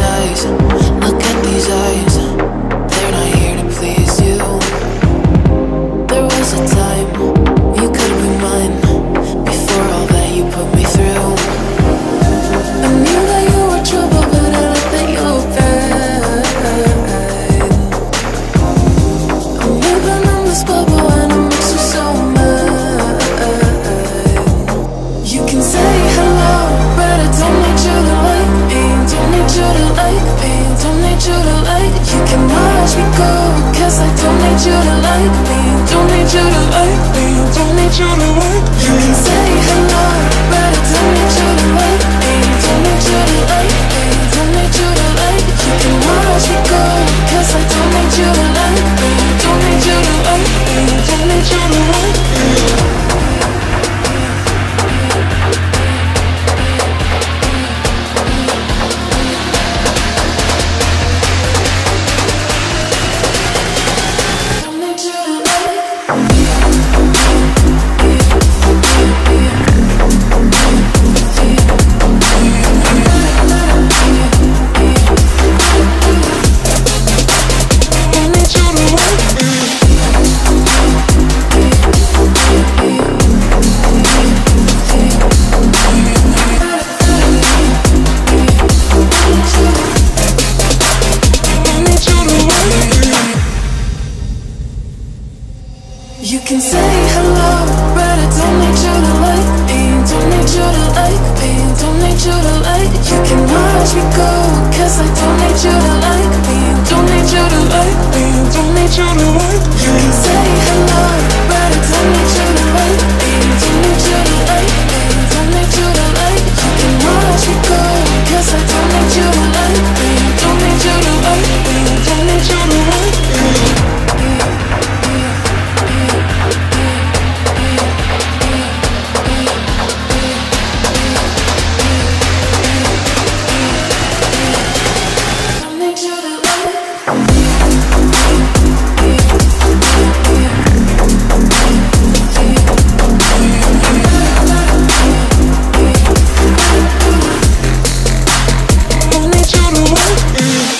paradise. Look at these eyes, they're not here to please you. There was a time you could be mine, before all that you put me through. I knew that you were trouble, but I let that you fade. I'm living in this bubble and it makes you so mad. You can say hello, but I don't need you to like me. Don't need you to like me. Don't need you to like. You can watch me go, cause I don't need you to like me. Don't need you to like me. Don't need you to like me. You can say hello, but I don't need you to like me. Don't need you to like me. Don't need you to like. You can watch me go, cause I don't need you to like me. Don't need you to like me. Don't need you to like me.